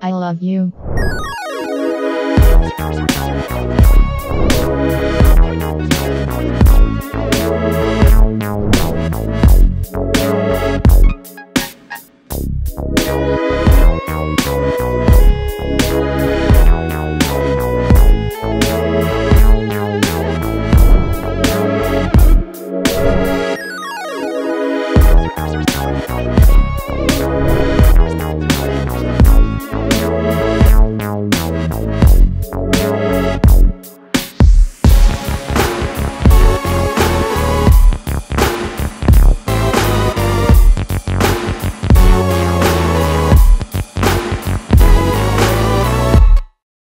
I love you.